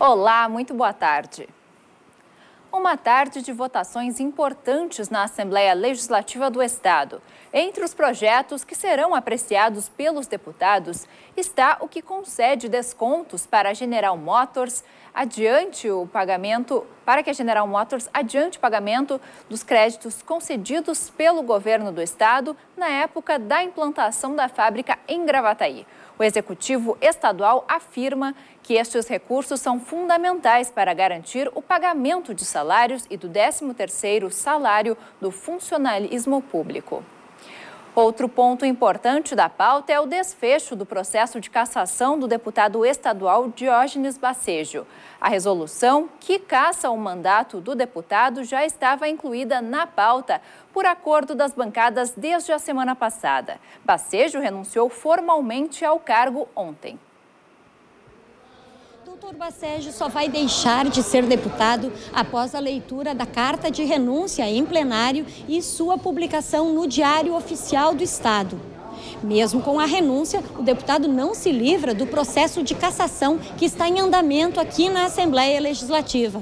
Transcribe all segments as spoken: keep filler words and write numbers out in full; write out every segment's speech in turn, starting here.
Olá, muito boa tarde. Uma tarde de votações importantes na Assembleia Legislativa do Estado. Entre os projetos que serão apreciados pelos deputados está o que concede descontos para a General Motors, adiante o pagamento, para que a General Motors adiante o pagamento dos créditos concedidos pelo governo do Estado na época da implantação da fábrica em Gravataí. O Executivo Estadual afirma que estes recursos são fundamentais para garantir o pagamento de salários e do décimo terceiro salário do funcionalismo público. Outro ponto importante da pauta é o desfecho do processo de cassação do deputado estadual Diógenes Basségio. A resolução que cassa o mandato do deputado já estava incluída na pauta por acordo das bancadas desde a semana passada. Basségio renunciou formalmente ao cargo ontem. O doutor Basségio só vai deixar de ser deputado após a leitura da carta de renúncia em plenário e sua publicação no Diário Oficial do Estado. Mesmo com a renúncia, o deputado não se livra do processo de cassação que está em andamento aqui na Assembleia Legislativa.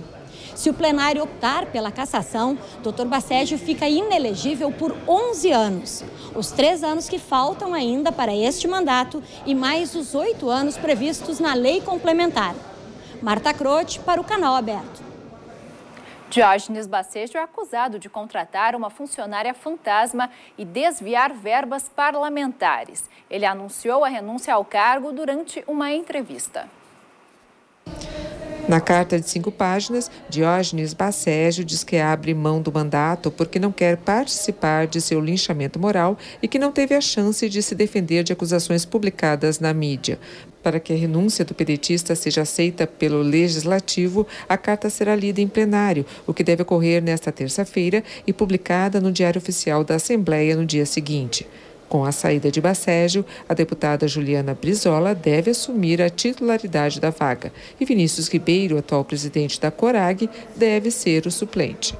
Se o plenário optar pela cassação, doutor Basségio fica inelegível por onze anos. Os três anos que faltam ainda para este mandato e mais os oito anos previstos na lei complementar. Marta Crote para o Canal Aberto. Diógenes Basségio é acusado de contratar uma funcionária fantasma e desviar verbas parlamentares. Ele anunciou a renúncia ao cargo durante uma entrevista. Na carta de cinco páginas, Diógenes Basségio diz que abre mão do mandato porque não quer participar de seu linchamento moral e que não teve a chance de se defender de acusações publicadas na mídia. Para que a renúncia do pedetista seja aceita pelo Legislativo, a carta será lida em plenário, o que deve ocorrer nesta terça-feira e publicada no Diário Oficial da Assembleia no dia seguinte. Com a saída de Basségio, a deputada Juliana Brizola deve assumir a titularidade da vaga e Vinícius Ribeiro, atual presidente da Corag, deve ser o suplente.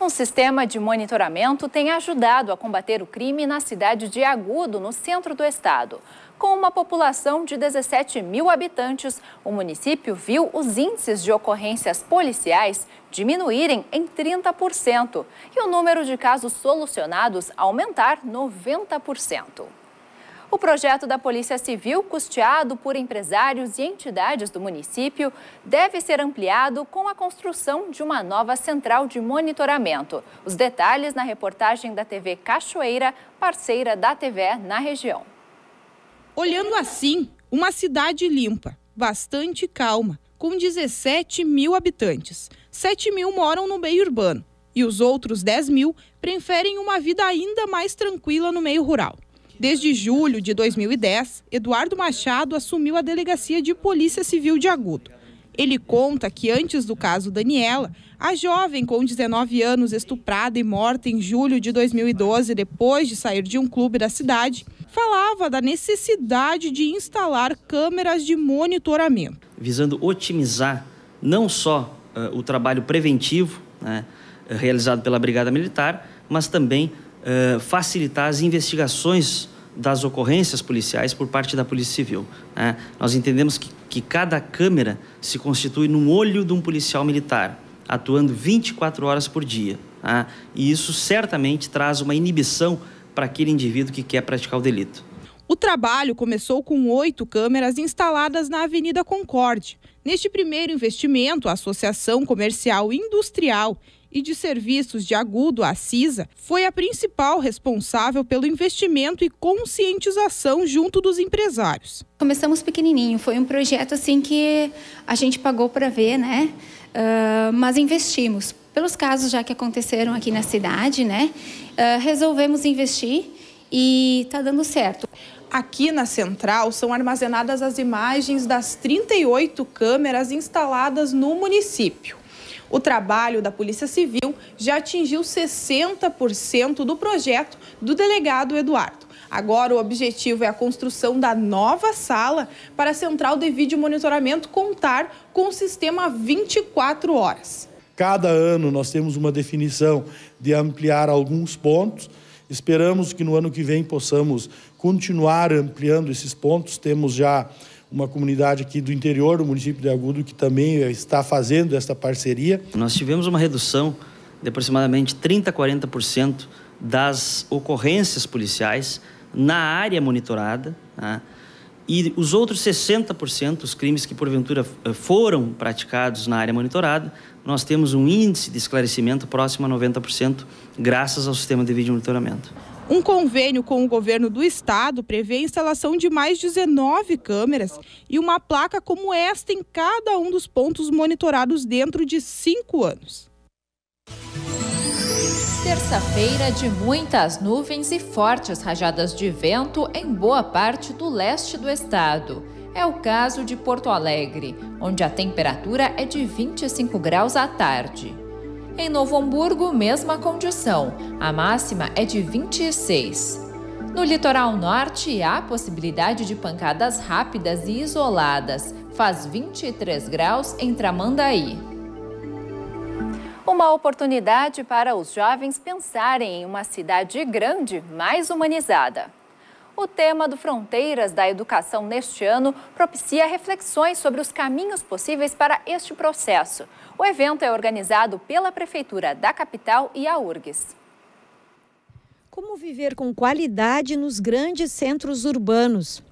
Um sistema de monitoramento tem ajudado a combater o crime na cidade de Agudo, no centro do estado. Com uma população de dezessete mil habitantes, o município viu os índices de ocorrências policiais diminuírem em trinta por cento e o número de casos solucionados aumentar noventa por cento. O projeto da Polícia Civil, custeado por empresários e entidades do município, deve ser ampliado com a construção de uma nova central de monitoramento. Os detalhes na reportagem da T V Cachoeira, parceira da T V na região. Olhando assim, uma cidade limpa, bastante calma, com dezessete mil habitantes. sete mil moram no meio urbano e os outros dez mil preferem uma vida ainda mais tranquila no meio rural. Desde julho de dois mil e dez, Eduardo Machado assumiu a Delegacia de Polícia Civil de Agudo. Ele conta que antes do caso Daniela, a jovem com dezenove anos estuprada e morta em julho de dois mil e doze, depois de sair de um clube da cidade, falava da necessidade de instalar câmeras de monitoramento. Visando otimizar não só uh, o trabalho preventivo, né, realizado pela Brigada Militar, mas também Uh, facilitar as investigações das ocorrências policiais por parte da Polícia Civil. Né? Nós entendemos que, que cada câmera se constitui num olho de um policial militar, atuando vinte e quatro horas por dia. Né? E isso certamente traz uma inibição para aquele indivíduo que quer praticar o delito. O trabalho começou com oito câmeras instaladas na Avenida Concorde. Neste primeiro investimento, a Associação Comercial Industrial e de Serviços de Agudo, a Acisa, foi a principal responsável pelo investimento e conscientização junto dos empresários. Começamos pequenininho, foi um projeto assim que a gente pagou para ver, né? Uh, mas investimos. Pelos casos já que aconteceram aqui na cidade, né? Uh, resolvemos investir e está dando certo. Aqui na central são armazenadas as imagens das trinta e oito câmeras instaladas no município. O trabalho da Polícia Civil já atingiu sessenta por cento do projeto do delegado Eduardo. Agora o objetivo é a construção da nova sala para a central de vídeo monitoramento contar com o sistema vinte e quatro horas. Cada ano nós temos uma definição de ampliar alguns pontos. Esperamos que no ano que vem possamos continuar ampliando esses pontos. Temos já uma comunidade aqui do interior, do município de Agudo, que também está fazendo essa parceria. Nós tivemos uma redução de aproximadamente trinta a quarenta por cento das ocorrências policiais na área monitorada, né? E os outros sessenta por cento dos crimes que, porventura, foram praticados na área monitorada, nós temos um índice de esclarecimento próximo a noventa por cento, graças ao sistema de vídeo monitoramento. Um convênio com o governo do estado prevê a instalação de mais dezenove câmeras e uma placa como esta em cada um dos pontos monitorados dentro de cinco anos. Terça-feira de muitas nuvens e fortes rajadas de vento em boa parte do leste do estado. É o caso de Porto Alegre, onde a temperatura é de vinte e cinco graus à tarde. Em Novo Hamburgo, mesma condição, a máxima é de vinte e seis. No litoral norte, há possibilidade de pancadas rápidas e isoladas, faz vinte e três graus em Tramandaí. Uma oportunidade para os jovens pensarem em uma cidade grande mais humanizada. O tema do Fronteiras da Educação neste ano propicia reflexões sobre os caminhos possíveis para este processo. O evento é organizado pela Prefeitura da Capital e a U R G S. Como viver com qualidade nos grandes centros urbanos?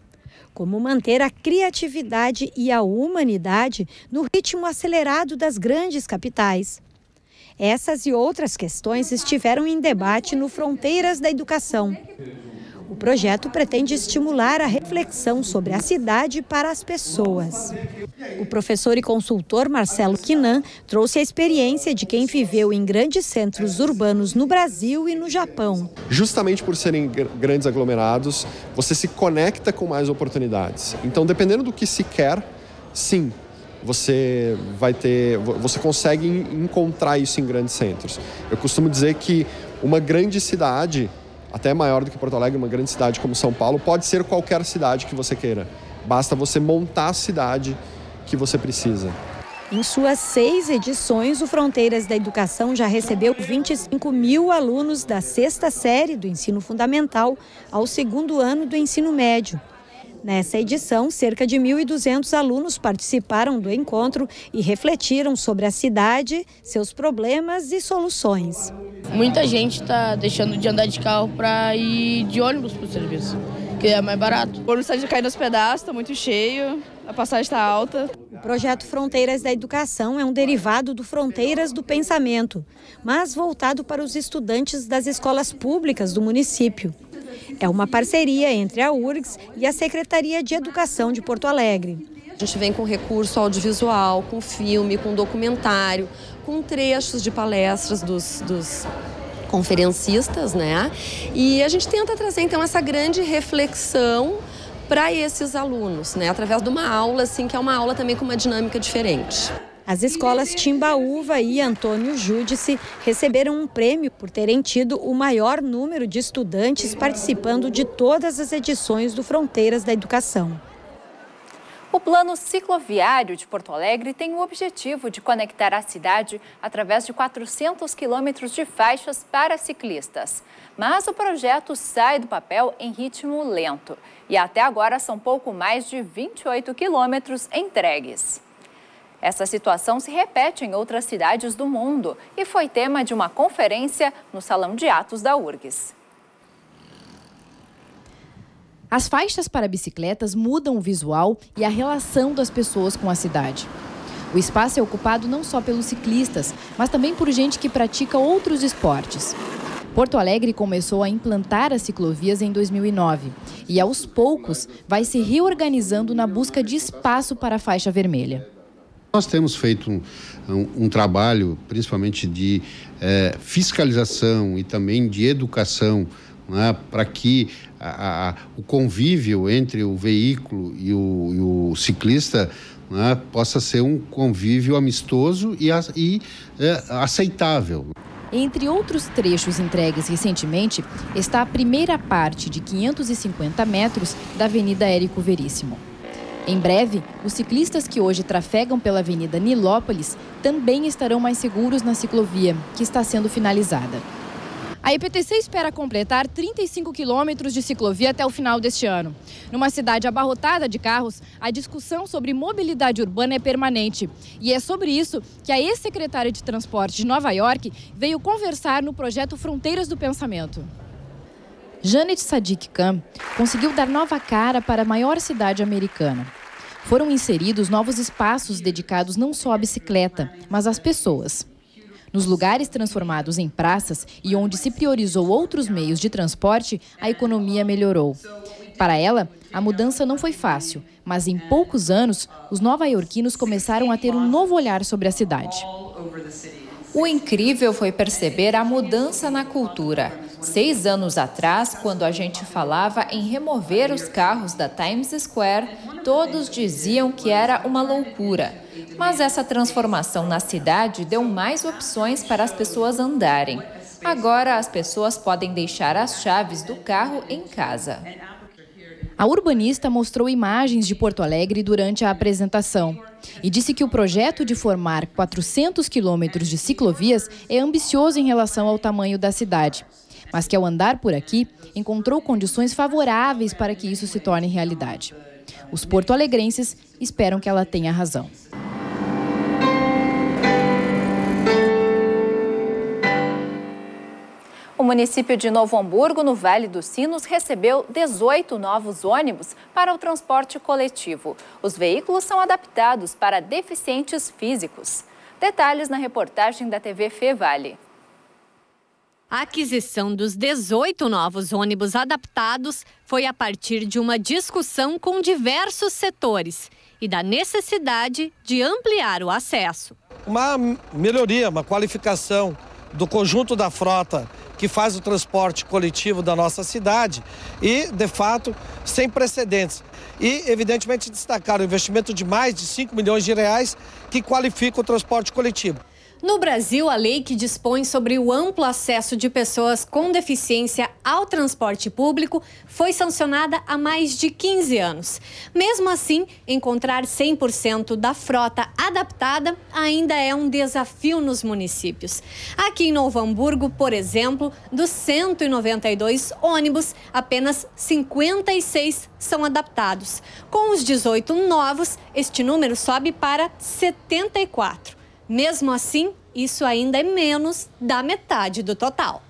Como manter a criatividade e a humanidade no ritmo acelerado das grandes capitais? Essas e outras questões estiveram em debate no Fronteiras da Educação. O projeto pretende estimular a reflexão sobre a cidade para as pessoas. O professor e consultor Marcelo Quinan trouxe a experiência de quem viveu em grandes centros urbanos no Brasil e no Japão. Justamente por serem grandes aglomerados, você se conecta com mais oportunidades. Então, dependendo do que se quer, sim. Você vai ter, você consegue encontrar isso em grandes centros. Eu costumo dizer que uma grande cidade, até maior do que Porto Alegre, uma grande cidade como São Paulo, pode ser qualquer cidade que você queira. Basta você montar a cidade que você precisa. Em suas seis edições, o Fronteiras da Educação já recebeu vinte e cinco mil alunos da sexta série do ensino fundamental ao segundo ano do ensino médio. Nessa edição, cerca de mil e duzentos alunos participaram do encontro e refletiram sobre a cidade, seus problemas e soluções. Muita gente está deixando de andar de carro para ir de ônibus para o serviço, que é mais barato. O ônibus está de cair nos pedaços, está muito cheio, a passagem está alta. O projeto Fronteiras da Educação é um derivado do Fronteiras do Pensamento, mas voltado para os estudantes das escolas públicas do município. É uma parceria entre a U R G S e a Secretaria de Educação de Porto Alegre. A gente vem com recurso audiovisual, com filme, com documentário, com trechos de palestras dos, dos conferencistas, né? E a gente tenta trazer, então, essa grande reflexão para esses alunos, né? Através de uma aula, assim, que é uma aula também com uma dinâmica diferente. As escolas Timbaúva e Antônio Júdice receberam um prêmio por terem tido o maior número de estudantes participando de todas as edições do Fronteiras da Educação. O plano cicloviário de Porto Alegre tem o objetivo de conectar a cidade através de quatrocentos quilômetros de faixas para ciclistas. Mas o projeto sai do papel em ritmo lento e até agora são pouco mais de vinte e oito quilômetros entregues. Essa situação se repete em outras cidades do mundo e foi tema de uma conferência no Salão de Atos da U R G S. As faixas para bicicletas mudam o visual e a relação das pessoas com a cidade. O espaço é ocupado não só pelos ciclistas, mas também por gente que pratica outros esportes. Porto Alegre começou a implantar as ciclovias em dois mil e nove e, aos poucos, vai se reorganizando na busca de espaço para a faixa vermelha. Nós temos feito um, um, um trabalho, principalmente de eh, fiscalização e também de educação, né, para que a, a, o convívio entre o veículo e o, e o ciclista, né, possa ser um convívio amistoso e, a, e é, aceitável. Entre outros trechos entregues recentemente, está a primeira parte de quinhentos e cinquenta metros da Avenida Érico Veríssimo. Em breve, os ciclistas que hoje trafegam pela Avenida Nilópolis também estarão mais seguros na ciclovia, que está sendo finalizada. A I P T C espera completar trinta e cinco quilômetros de ciclovia até o final deste ano. Numa cidade abarrotada de carros, a discussão sobre mobilidade urbana é permanente. E é sobre isso que a ex-secretária de Transporte de Nova York veio conversar no projeto Fronteiras do Pensamento. Janet Sadiq Khan conseguiu dar nova cara para a maior cidade americana. Foram inseridos novos espaços dedicados não só à bicicleta, mas às pessoas. Nos lugares transformados em praças e onde se priorizou outros meios de transporte, a economia melhorou. Para ela, a mudança não foi fácil, mas em poucos anos, os nova-iorquinos começaram a ter um novo olhar sobre a cidade. O incrível foi perceber a mudança na cultura. Seis anos atrás, quando a gente falava em remover os carros da Times Square, todos diziam que era uma loucura. Mas essa transformação na cidade deu mais opções para as pessoas andarem. Agora, as pessoas podem deixar as chaves do carro em casa. A urbanista mostrou imagens de Porto Alegre durante a apresentação e disse que o projeto de formar quatrocentos quilômetros de ciclovias é ambicioso em relação ao tamanho da cidade, mas que ao andar por aqui encontrou condições favoráveis para que isso se torne realidade. Os porto-alegrenses esperam que ela tenha razão. O município de Novo Hamburgo, no Vale dos Sinos, recebeu dezoito novos ônibus para o transporte coletivo. Os veículos são adaptados para deficientes físicos. Detalhes na reportagem da T V Fevale. A aquisição dos dezoito novos ônibus adaptados foi a partir de uma discussão com diversos setores e da necessidade de ampliar o acesso. Uma melhoria, uma qualificação do conjunto da frota que faz o transporte coletivo da nossa cidade e, de fato, sem precedentes. E, evidentemente, destacar o investimento de mais de cinco milhões de reais que qualifica o transporte coletivo. No Brasil, a lei que dispõe sobre o amplo acesso de pessoas com deficiência ao transporte público foi sancionada há mais de quinze anos. Mesmo assim, encontrar cem por cento da frota adaptada ainda é um desafio nos municípios. Aqui em Novo Hamburgo, por exemplo, dos cento e noventa e dois ônibus, apenas cinquenta e seis são adaptados. Com os dezoito novos, este número sobe para setenta e quatro. Mesmo assim, isso ainda é menos da metade do total.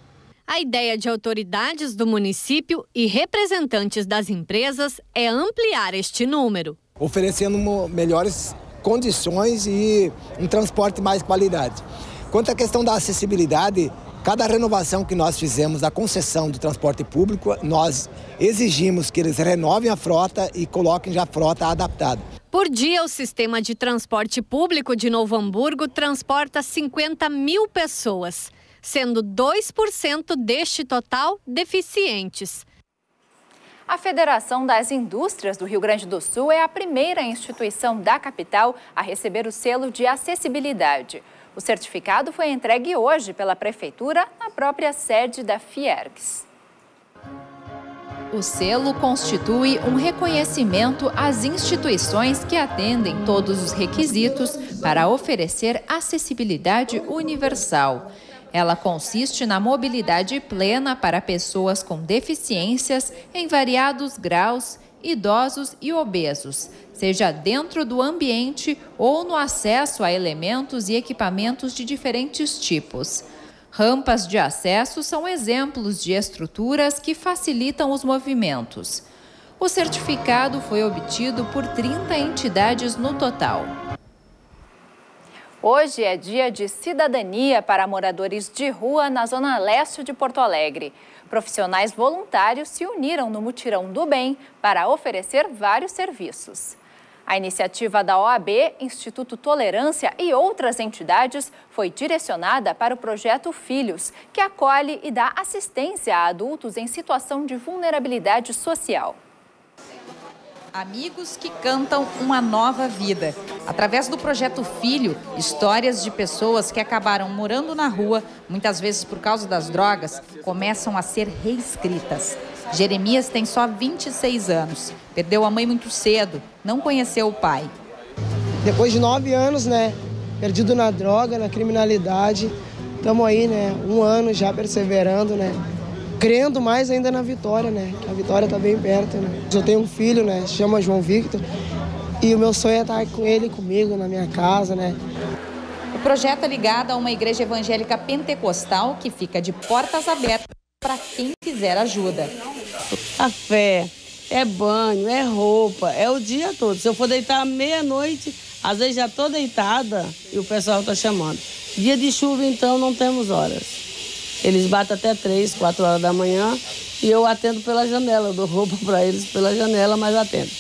A ideia de autoridades do município e representantes das empresas é ampliar este número, oferecendo melhores condições e um transporte de mais qualidade. Quanto à questão da acessibilidade, cada renovação que nós fizemos da concessão do transporte público, nós exigimos que eles renovem a frota e coloquem já a frota adaptada. Por dia, o sistema de transporte público de Novo Hamburgo transporta cinquenta mil pessoas, sendo dois por cento deste total deficientes. A Federação das Indústrias do Rio Grande do Sul é a primeira instituição da capital a receber o selo de acessibilidade. O certificado foi entregue hoje pela Prefeitura na própria sede da Fiergs. O selo constitui um reconhecimento às instituições que atendem todos os requisitos para oferecer acessibilidade universal. Ela consiste na mobilidade plena para pessoas com deficiências em variados graus, idosos e obesos, seja dentro do ambiente ou no acesso a elementos e equipamentos de diferentes tipos. Rampas de acesso são exemplos de estruturas que facilitam os movimentos. O certificado foi obtido por trinta entidades no total. Hoje é dia de cidadania para moradores de rua na zona leste de Porto Alegre. Profissionais voluntários se uniram no Mutirão do Bem para oferecer vários serviços. A iniciativa da O A B, Instituto Tolerância e outras entidades foi direcionada para o projeto Filhos, que acolhe e dá assistência a adultos em situação de vulnerabilidade social. Amigos que cantam uma nova vida. Através do projeto Filho, histórias de pessoas que acabaram morando na rua, muitas vezes por causa das drogas, começam a ser reescritas. Jeremias tem só vinte e seis anos, perdeu a mãe muito cedo, não conheceu o pai. Depois de nove anos, né, perdido na droga, na criminalidade, estamos aí, né, um ano já perseverando, né, crendo mais ainda na vitória, né, a vitória está bem perto, né. Eu tenho um filho, né, se chama João Victor, e o meu sonho é estar com ele comigo na minha casa, né. O projeto é ligado a uma igreja evangélica pentecostal que fica de portas abertas para quem quiser ajuda. A fé é banho, é roupa, é o dia todo. Se eu for deitar à meia-noite, às vezes já estou deitada e o pessoal está chamando. Dia de chuva, então, não temos horas. Eles batem até três, quatro horas da manhã e eu atendo pela janela. Eu dou roupa para eles pela janela, mas atendo.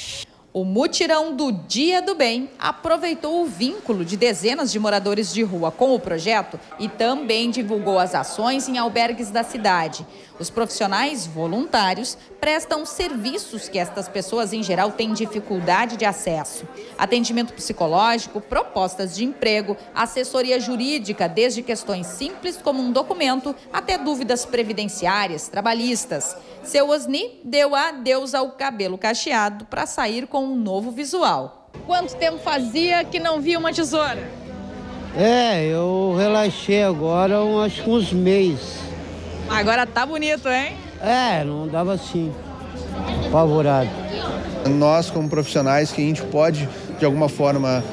O mutirão do Dia do Bem aproveitou o vínculo de dezenas de moradores de rua com o projeto e também divulgou as ações em albergues da cidade. Os profissionais voluntários prestam serviços que estas pessoas, em geral, têm dificuldade de acesso. Atendimento psicológico, propostas de emprego, assessoria jurídica, desde questões simples como um documento até dúvidas previdenciárias, trabalhistas. Seu Osni deu adeus ao cabelo cacheado para sair com um novo visual. Quanto tempo fazia que não via uma tesoura? É, eu relaxei agora, acho que uns meses. Agora tá bonito, hein? É, não dava assim, apavorado. Nós, como profissionais, que a gente pode, de alguma forma,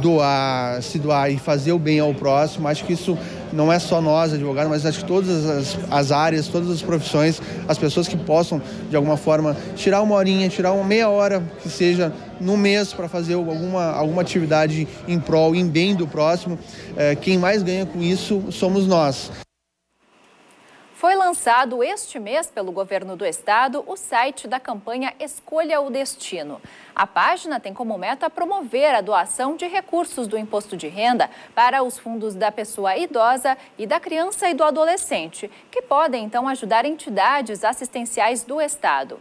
doar, se doar e fazer o bem ao próximo, acho que isso não é só nós, advogados, mas acho que todas as, as áreas, todas as profissões, as pessoas que possam, de alguma forma, tirar uma horinha, tirar uma meia hora, que seja no mês, para fazer alguma, alguma atividade em prol, em bem do próximo, quem mais ganha com isso somos nós. Foi lançado este mês pelo governo do estado o site da campanha Escolha o Destino. A página tem como meta promover a doação de recursos do imposto de renda para os fundos da pessoa idosa e da criança e do adolescente, que podem então ajudar entidades assistenciais do estado.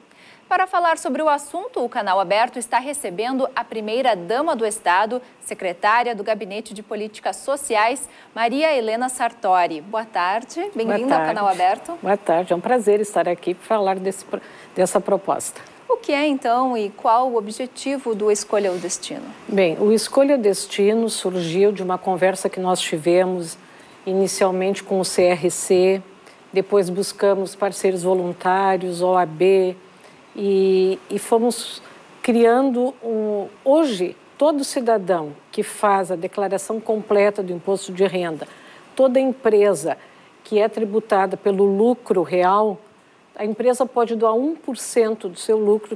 Para falar sobre o assunto, o Canal Aberto está recebendo a primeira-dama do estado, secretária do Gabinete de Políticas Sociais, Maria Helena Sartori. Boa tarde, bem-vinda ao Canal Aberto. Boa tarde, é um prazer estar aqui para falar desse, dessa proposta. O que é, então, e qual o objetivo do Escolha o Destino? Bem, o Escolha o Destino surgiu de uma conversa que nós tivemos inicialmente com o C R C, depois buscamos parceiros voluntários, O A B... E, e fomos criando, um, hoje, todo cidadão que faz a declaração completa do imposto de renda, toda empresa que é tributada pelo lucro real, a empresa pode doar um por cento do seu lucro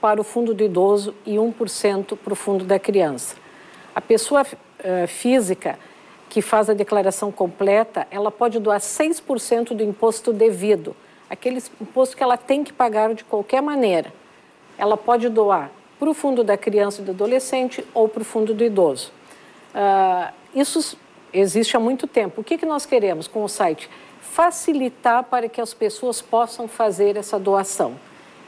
para o fundo do idoso e um por cento para o fundo da criança. A pessoa uh, física que faz a declaração completa, ela pode doar seis por cento do imposto devido, aquele imposto que ela tem que pagar de qualquer maneira. Ela pode doar para o fundo da criança e do adolescente ou para o fundo do idoso. Uh, isso existe há muito tempo. O que, que nós queremos com o site? Facilitar para que as pessoas possam fazer essa doação.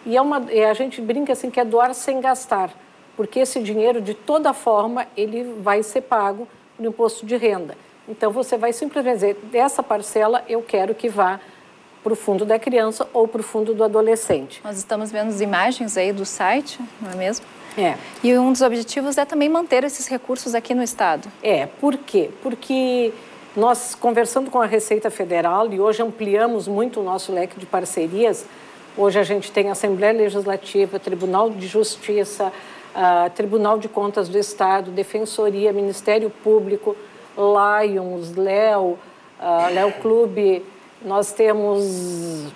E é uma, a gente brinca assim que é doar sem gastar, porque esse dinheiro, de toda forma, ele vai ser pago no imposto de renda. Então, você vai simplesmente dizer, dessa parcela eu quero que vá para o fundo da criança ou para o fundo do adolescente. Nós estamos vendo as imagens aí do site, não é mesmo? É. E um dos objetivos é também manter esses recursos aqui no estado. É, por quê? Porque nós, conversando com a Receita Federal, e hoje ampliamos muito o nosso leque de parcerias, hoje a gente tem a Assembleia Legislativa, Tribunal de Justiça, uh, Tribunal de Contas do Estado, Defensoria, Ministério Público, Lions, Léo, uh, Léo Clube. Nós temos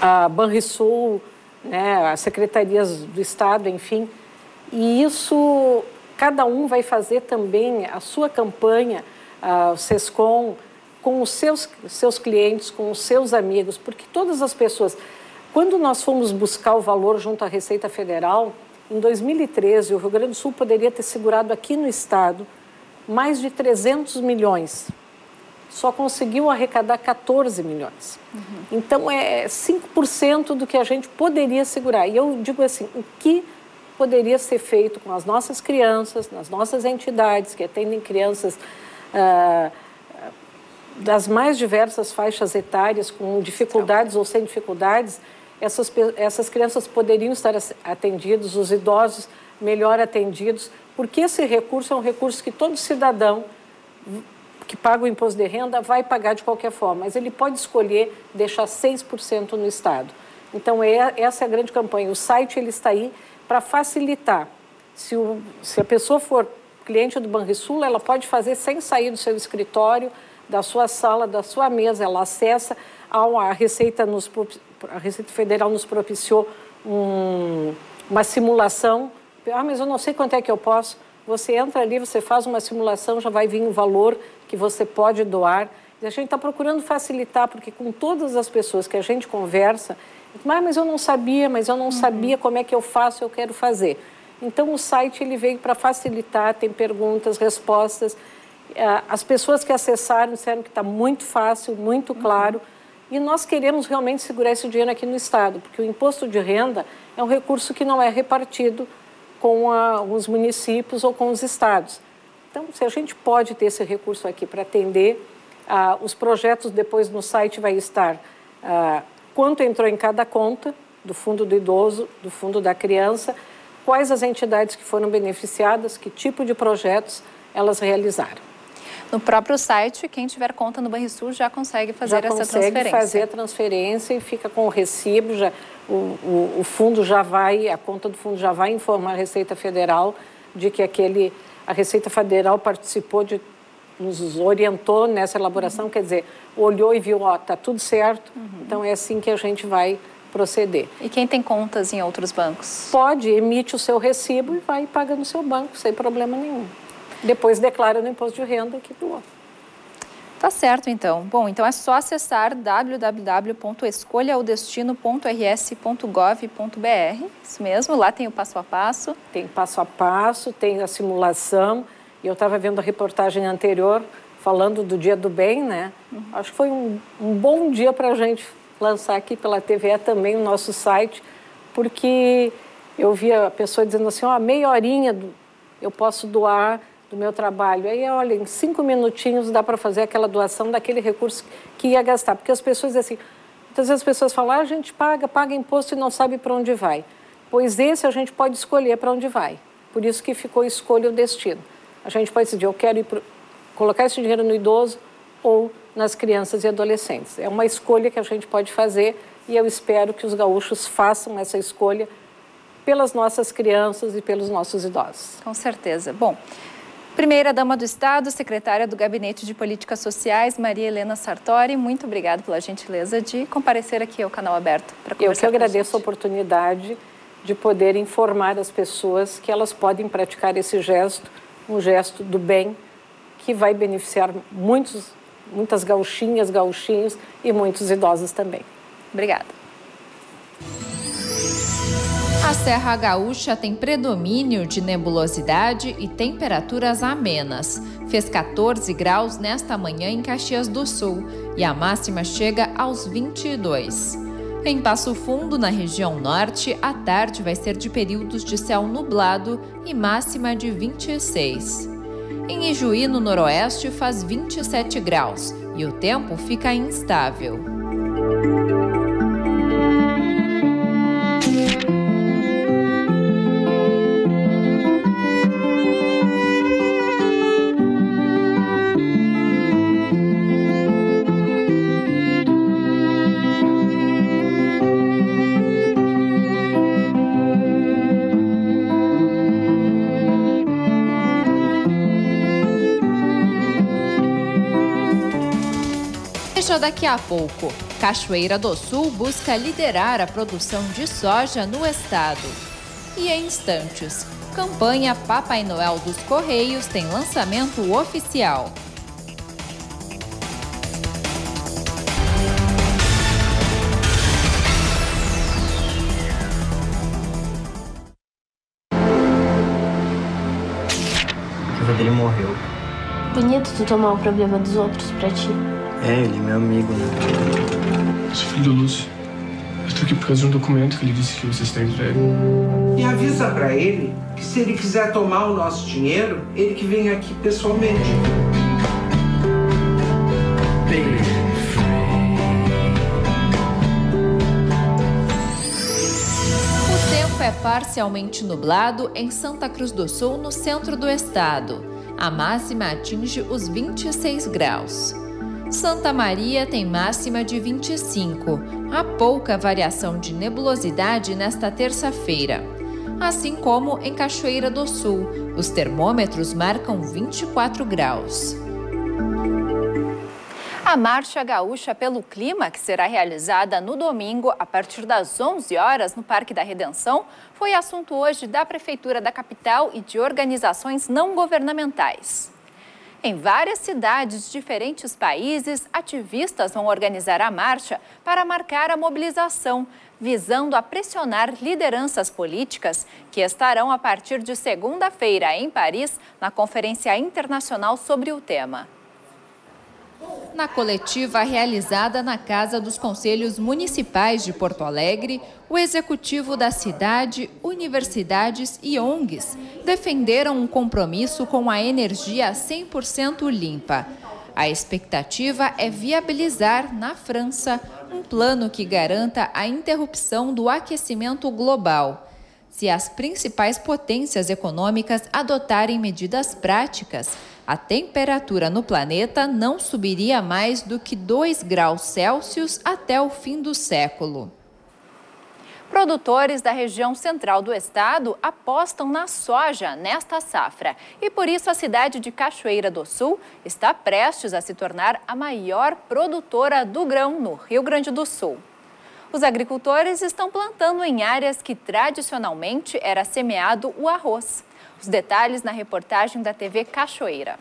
a Banrisul, né, as secretarias do Estado, enfim. E isso, cada um vai fazer também a sua campanha, o SESCOM, com os seus, seus clientes, com os seus amigos. Porque todas as pessoas... Quando nós fomos buscar o valor junto à Receita Federal, em dois mil e treze, o Rio Grande do Sul poderia ter segurado aqui no Estado mais de trezentos milhões. Só conseguiu arrecadar quatorze milhões. Uhum. Então, é cinco por cento do que a gente poderia segurar. E eu digo assim, o que poderia ser feito com as nossas crianças, nas nossas entidades que atendem crianças ah, das mais diversas faixas etárias, com dificuldades ou sem dificuldades, essas, essas crianças poderiam estar atendidas, os idosos melhor atendidos, porque esse recurso é um recurso que todo cidadão que paga o imposto de renda vai pagar de qualquer forma, mas ele pode escolher deixar seis por cento no Estado. Então, é, essa é a grande campanha. O site ele está aí para facilitar. Se, o, se a pessoa for cliente do Banrisul, ela pode fazer sem sair do seu escritório, da sua sala, da sua mesa. Ela acessa, a Receita, nos, a Receita Federal nos propiciou um, uma simulação. Ah, mas eu não sei quanto é que eu posso. Você entra ali, você faz uma simulação, já vai vir o valor que você pode doar. E a gente está procurando facilitar, porque com todas as pessoas que a gente conversa, ah, mas eu não sabia, mas eu não uhum. sabia como é que eu faço, eu quero fazer. Então, o site ele veio para facilitar, tem perguntas, respostas. As pessoas que acessaram disseram que está muito fácil, muito claro. Uhum. E nós queremos realmente segurar esse dinheiro aqui no Estado, porque o imposto de renda é um recurso que não é repartido com a, os municípios ou com os estados. Então, se a gente pode ter esse recurso aqui para atender, ah, os projetos depois no site vai estar ah, quanto entrou em cada conta, do fundo do idoso, do fundo da criança, quais as entidades que foram beneficiadas, que tipo de projetos elas realizaram. No próprio site, quem tiver conta no Banrisul já consegue fazer já essa consegue transferência. consegue fazer a transferência e fica com o recibo, já... O, o, o fundo já vai, a conta do fundo já vai informar a Receita Federal de que aquele, a Receita Federal participou, de, nos orientou nessa elaboração, uhum. quer dizer, olhou e viu, ó, tá tudo certo, uhum. então é assim que a gente vai proceder. E quem tem contas em outros bancos? Pode, emite o seu recibo e vai e paga no seu banco, sem problema nenhum. Depois declara no imposto de renda que doou. Tá certo, então. Bom, então é só acessar w w w ponto escolha o destino ponto r s ponto gov ponto b r. Isso mesmo, lá tem o passo a passo. Tem passo a passo, tem a simulação. E eu estava vendo a reportagem anterior, falando do Dia do Bem, né? Uhum. Acho que foi um, um bom dia para a gente lançar aqui pela T V E também o nosso site, porque eu via a pessoa dizendo assim, ó, oh, meia horinha eu posso doar do meu trabalho. Aí, olha, em cinco minutinhos dá para fazer aquela doação daquele recurso que ia gastar. Porque as pessoas dizem assim, muitas vezes as pessoas falam, ah, a gente paga, paga imposto e não sabe para onde vai. Pois esse a gente pode escolher para onde vai. Por isso que ficou Escolha o Destino. A gente pode decidir, eu quero ir pro... colocar esse dinheiro no idoso ou nas crianças e adolescentes. É uma escolha que a gente pode fazer e eu espero que os gaúchos façam essa escolha pelas nossas crianças e pelos nossos idosos. Com certeza. Bom... Primeira-dama do Estado, secretária do Gabinete de Políticas Sociais, Maria Helena Sartori, muito obrigada pela gentileza de comparecer aqui ao Canal Aberto para conversar. Eu que agradeço a, a oportunidade de poder informar as pessoas que elas podem praticar esse gesto, um gesto do bem, que vai beneficiar muitos, muitas gauchinhas, gauchinhos e muitos idosos também. Obrigada. A Serra Gaúcha tem predomínio de nebulosidade e temperaturas amenas. Fez quatorze graus nesta manhã em Caxias do Sul e a máxima chega aos vinte e dois. Em Passo Fundo, na região norte, a tarde vai ser de períodos de céu nublado e máxima de vinte e seis. Em Ijuí, no noroeste, faz vinte e sete graus e o tempo fica instável. Daqui a pouco, Cachoeira do Sul busca liderar a produção de soja no estado. E em instantes, campanha Papai Noel dos Correios tem lançamento oficial. A casa dele morreu. Bonito tu tomar o problema dos outros pra ti. É, ele é meu amigo, né? Sou filho do Lúcio. Eu estou aqui por causa de um documento que ele disse que vocês têm entregue. E avisa pra ele que se ele quiser tomar o nosso dinheiro, ele que vem aqui pessoalmente. O tempo é parcialmente nublado em Santa Cruz do Sul, no centro do estado. A máxima atinge os vinte e seis graus. Santa Maria tem máxima de vinte e cinco. Há pouca variação de nebulosidade nesta terça-feira. Assim como em Cachoeira do Sul, os termômetros marcam vinte e quatro graus. A Marcha Gaúcha pelo Clima, que será realizada no domingo a partir das onze horas no Parque da Redenção, foi assunto hoje da Prefeitura da Capital e de organizações não governamentais. Em várias cidades de diferentes países, ativistas vão organizar a marcha para marcar a mobilização, visando a pressionar lideranças políticas que estarão a partir de segunda-feira em Paris, na Conferência Internacional sobre o tema. Na coletiva realizada na Casa dos Conselhos Municipais de Porto Alegre, o executivo da cidade, universidades e O N Gs defenderam um compromisso com a energia cem por cento limpa. A expectativa é viabilizar, na França, um plano que garanta a interrupção do aquecimento global. Se as principais potências econômicas adotarem medidas práticas, a temperatura no planeta não subiria mais do que dois graus Celsius até o fim do século. Produtores da região central do estado apostam na soja nesta safra e por isso a cidade de Cachoeira do Sul está prestes a se tornar a maior produtora do grão no Rio Grande do Sul. Os agricultores estão plantando em áreas que tradicionalmente era semeado o arroz. Os detalhes na reportagem da T V Cachoeira.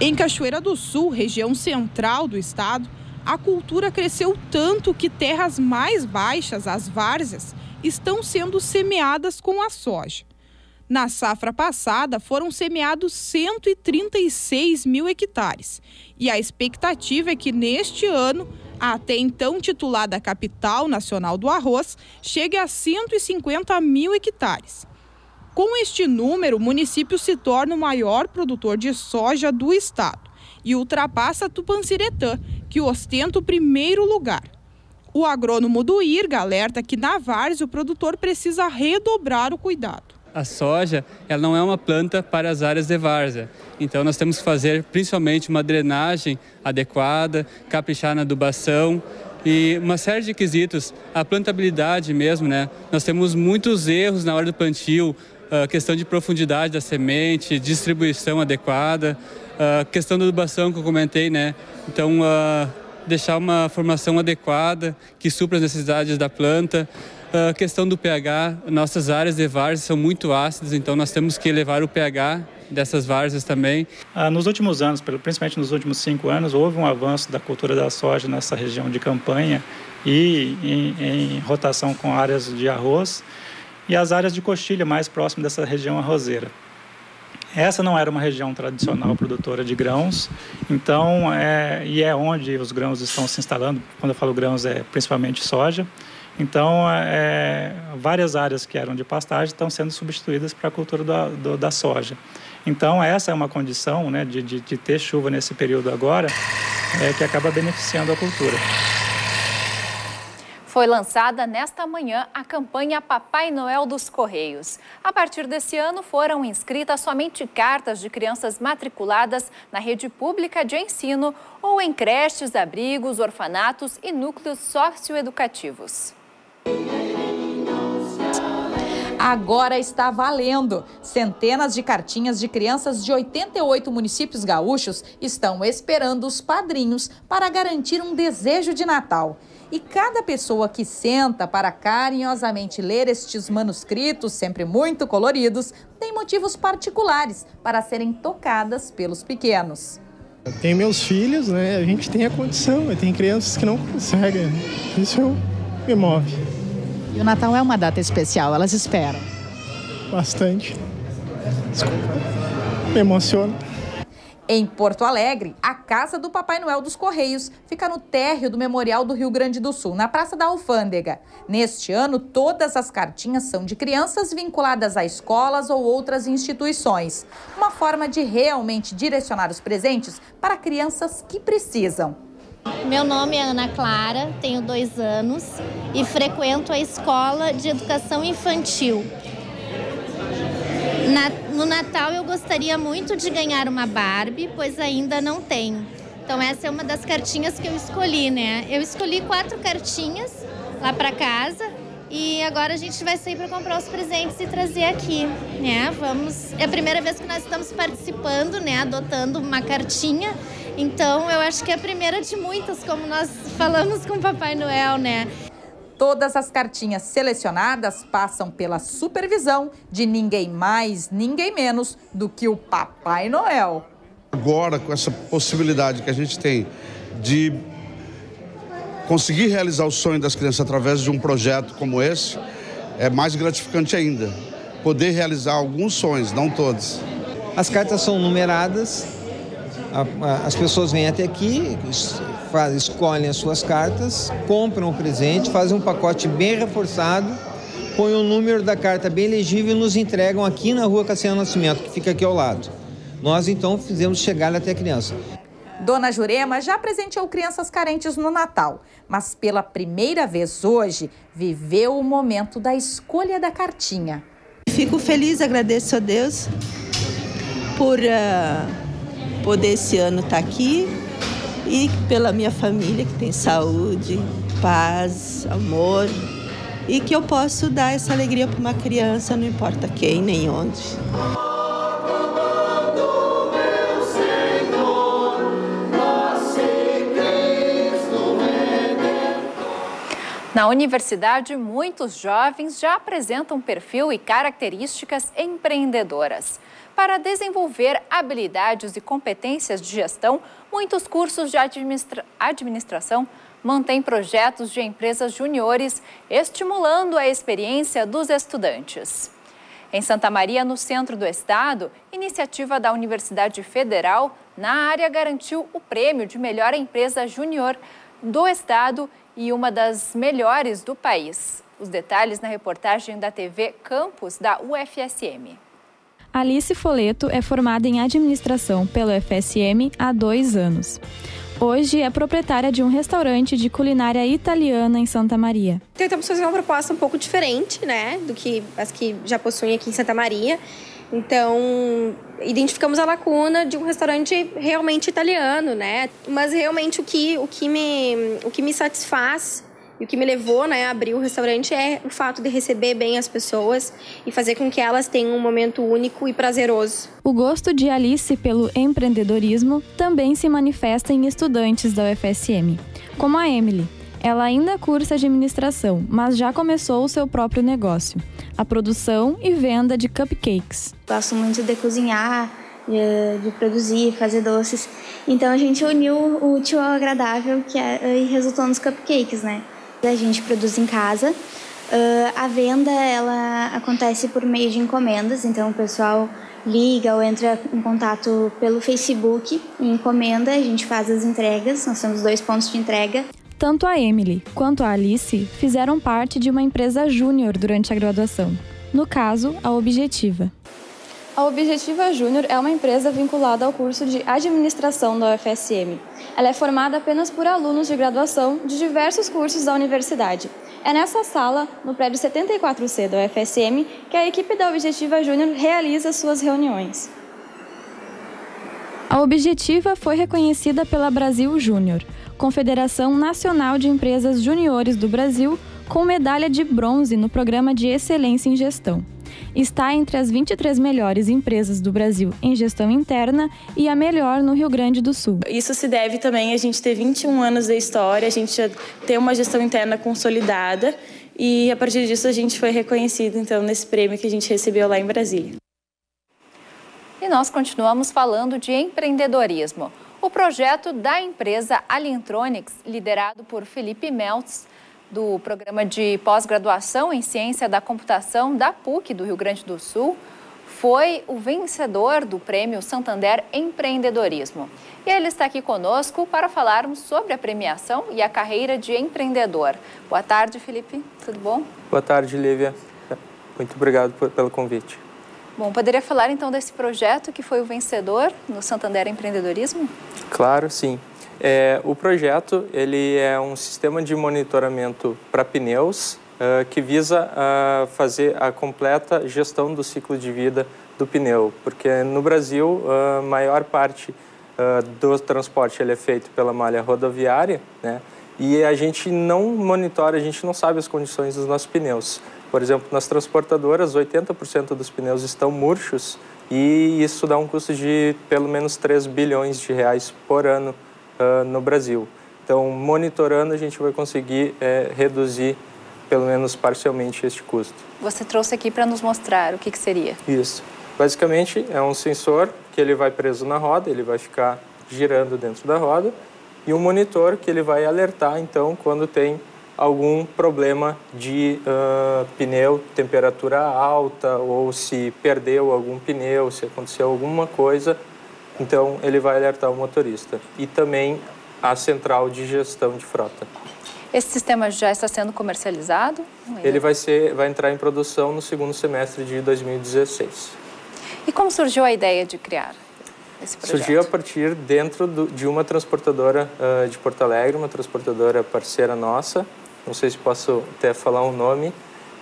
Em Cachoeira do Sul, região central do estado, a cultura cresceu tanto que terras mais baixas, as várzeas, estão sendo semeadas com a soja. Na safra passada, foram semeados cento e trinta e seis mil hectares. E a expectativa é que neste ano, a até então titulada Capital Nacional do Arroz, chegue a cento e cinquenta mil hectares. Com este número, o município se torna o maior produtor de soja do estado e ultrapassa Tupanciretã, que ostenta o primeiro lugar. O agrônomo do I R G A alerta que na várzea o produtor precisa redobrar o cuidado. A soja ela não é uma planta para as áreas de várzea, então nós temos que fazer principalmente uma drenagem adequada, caprichar na adubação e uma série de quesitos. A plantabilidade mesmo, né? Nós temos muitos erros na hora do plantio, a questão de profundidade da semente, distribuição adequada, a questão da adubação que eu comentei, né? Então, uh, deixar uma formação adequada que supra as necessidades da planta. A uh, questão do pH, nossas áreas de várzeas são muito ácidas, então nós temos que elevar o pH dessas várzeas também. Ah, nos últimos anos, principalmente nos últimos cinco anos, houve um avanço da cultura da soja nessa região de campanha e em, em rotação com áreas de arroz, e as áreas de coxilha mais próximas dessa região arrozeira. Essa não era uma região tradicional produtora de grãos, então é, e é onde os grãos estão se instalando. Quando eu falo grãos, é principalmente soja. Então, é, várias áreas que eram de pastagem estão sendo substituídas para a cultura da, do, da soja. Então, essa é uma condição, né, de, de, de ter chuva nesse período agora, é, que acaba beneficiando a cultura. Foi lançada nesta manhã a campanha Papai Noel dos Correios. A partir desse ano, foram inscritas somente cartas de crianças matriculadas na rede pública de ensino ou em creches, abrigos, orfanatos e núcleos socioeducativos. Agora está valendo! Centenas de cartinhas de crianças de oitenta e oito municípios gaúchos estão esperando os padrinhos para garantir um desejo de Natal. E cada pessoa que senta para carinhosamente ler estes manuscritos, sempre muito coloridos, tem motivos particulares para serem tocadas pelos pequenos. Tem meus filhos, né? A gente tem a condição, tem crianças que não conseguem. Isso me move. E o Natal é uma data especial, elas esperam? Bastante. Desculpa. Me emociona. Em Porto Alegre, a Casa do Papai Noel dos Correios fica no térreo do Memorial do Rio Grande do Sul, na Praça da Alfândega. Neste ano, todas as cartinhas são de crianças vinculadas a escolas ou outras instituições. Uma forma de realmente direcionar os presentes para crianças que precisam. Meu nome é Ana Clara, tenho dois anos e frequento a Escola de Educação Infantil. Na, no Natal eu gostaria muito de ganhar uma Barbie, pois ainda não tenho. Então essa é uma das cartinhas que eu escolhi, né? Eu escolhi quatro cartinhas lá para casa e agora a gente vai sair para comprar os presentes e trazer aqui, né? Vamos, é a primeira vez que nós estamos participando, né? Adotando uma cartinha. Então eu acho que é a primeira de muitas, como nós falamos com o Papai Noel, né? Todas as cartinhas selecionadas passam pela supervisão de ninguém mais, ninguém menos do que o Papai Noel. Agora, com essa possibilidade que a gente tem de conseguir realizar o sonho das crianças através de um projeto como esse, é mais gratificante ainda. Poder realizar alguns sonhos, não todos. As cartas são numeradas, as pessoas vêm até aqui, escolhem as suas cartas, compram o presente, fazem um pacote bem reforçado, põem o número da carta bem legível e nos entregam aqui na Rua Cassiano Nascimento, que fica aqui ao lado. Nós, então, fizemos chegar até a criança. Dona Jurema já presenteou crianças carentes no Natal, mas pela primeira vez hoje, viveu o momento da escolha da cartinha. Fico feliz, agradeço a Deus por uh, poder esse ano estar aqui e pela minha família, que tem saúde, paz, amor, e que eu posso dar essa alegria para uma criança, não importa quem nem onde. Na universidade, muitos jovens já apresentam perfil e características empreendedoras. Para desenvolver habilidades e competências de gestão, muitos cursos de administra... administração mantêm projetos de empresas júniores, estimulando a experiência dos estudantes. Em Santa Maria, no centro do estado, iniciativa da Universidade Federal, na área, garantiu o prêmio de melhor empresa júnior do estado e uma das melhores do país. Os detalhes na reportagem da T V Campus da U F S M. Alice Foleto é formada em administração pela U F S M há dois anos. Hoje é proprietária de um restaurante de culinária italiana em Santa Maria. Tentamos fazer uma proposta um pouco diferente, né, do que as que já possuem aqui em Santa Maria. Então, identificamos a lacuna de um restaurante realmente italiano, né? Mas realmente o que, o que, me, o que me satisfaz e o que me levou, né, a abrir o restaurante é o fato de receber bem as pessoas e fazer com que elas tenham um momento único e prazeroso. O gosto de Alice pelo empreendedorismo também se manifesta em estudantes da U F S M, como a Emily. Ela ainda cursa administração, mas já começou o seu próprio negócio, a produção e venda de cupcakes. Gosto muito de cozinhar, de, de produzir, fazer doces. Então a gente uniu o útil ao agradável, que é, e resultou nos cupcakes, né? A gente produz em casa. A venda, ela acontece por meio de encomendas, então o pessoal liga ou entra em contato pelo Facebook e encomenda, a gente faz as entregas, nós temos dois pontos de entrega. Tanto a Emily quanto a Alice fizeram parte de uma empresa júnior durante a graduação, no caso, a Objetiva. A Objetiva Júnior é uma empresa vinculada ao curso de administração da U F S M. Ela é formada apenas por alunos de graduação de diversos cursos da universidade. É nessa sala, no prédio setenta e quatro C da U F S M, que a equipe da Objetiva Júnior realiza suas reuniões. A Objetiva foi reconhecida pela Brasil Júnior, Confederação Nacional de Empresas Júniores do Brasil, com medalha de bronze no Programa de Excelência em Gestão. Está entre as vinte e três melhores empresas do Brasil em gestão interna e a melhor no Rio Grande do Sul. Isso se deve também a gente ter vinte e um anos de história, a gente ter uma gestão interna consolidada e, a partir disso, a gente foi reconhecido, então, nesse prêmio que a gente recebeu lá em Brasília. E nós continuamos falando de empreendedorismo. O projeto da empresa Alientronics, liderado por Felipe Meltz, do Programa de Pós-Graduação em Ciência da Computação da P U C do Rio Grande do Sul, foi o vencedor do Prêmio Santander Empreendedorismo. E ele está aqui conosco para falarmos sobre a premiação e a carreira de empreendedor. Boa tarde, Felipe. Tudo bom? Boa tarde, Lívia. Muito obrigado por, pelo convite. Bom, poderia falar então desse projeto que foi o vencedor no Santander Empreendedorismo? Claro, sim. É, o projeto ele é um sistema de monitoramento para pneus, uh, que visa uh, fazer a completa gestão do ciclo de vida do pneu, porque no Brasil a uh, maior parte uh, do transporte ele é feito pela malha rodoviária, né? E a gente não monitora, a gente não sabe as condições dos nossos pneus. Por exemplo, nas transportadoras, oitenta por cento dos pneus estão murchos e isso dá um custo de pelo menos três bilhões de reais por ano uh, no Brasil. Então, monitorando, a gente vai conseguir é, reduzir, pelo menos parcialmente, este custo. Você trouxe aqui para nos mostrar o que, que seria. Isso. Basicamente, é um sensor que ele vai preso na roda, ele vai ficar girando dentro da roda, e um monitor que ele vai alertar, então, quando tem algum problema de uh, pneu, temperatura alta, ou se perdeu algum pneu, se aconteceu alguma coisa, então ele vai alertar o motorista. E também a central de gestão de frota. Esse sistema já está sendo comercializado? Ele vai, ser, vai entrar em produção no segundo semestre de dois mil e dezesseis. E como surgiu a ideia de criar esse projeto? Surgiu a partir dentro do, de uma transportadora uh, de Porto Alegre, uma transportadora parceira nossa, não sei se posso até falar um nome,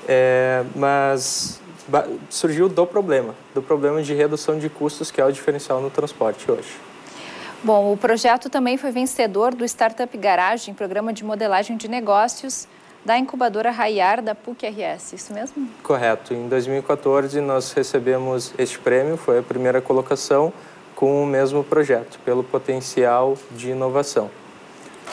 é, mas surgiu do problema, do problema de redução de custos, que é o diferencial no transporte hoje. Bom, o projeto também foi vencedor do Startup Garagem, programa de modelagem de negócios da incubadora Raiar da P U C R S, isso mesmo? Correto. Em dois mil e quatorze, nós recebemos este prêmio, foi a primeira colocação com o mesmo projeto, pelo potencial de inovação.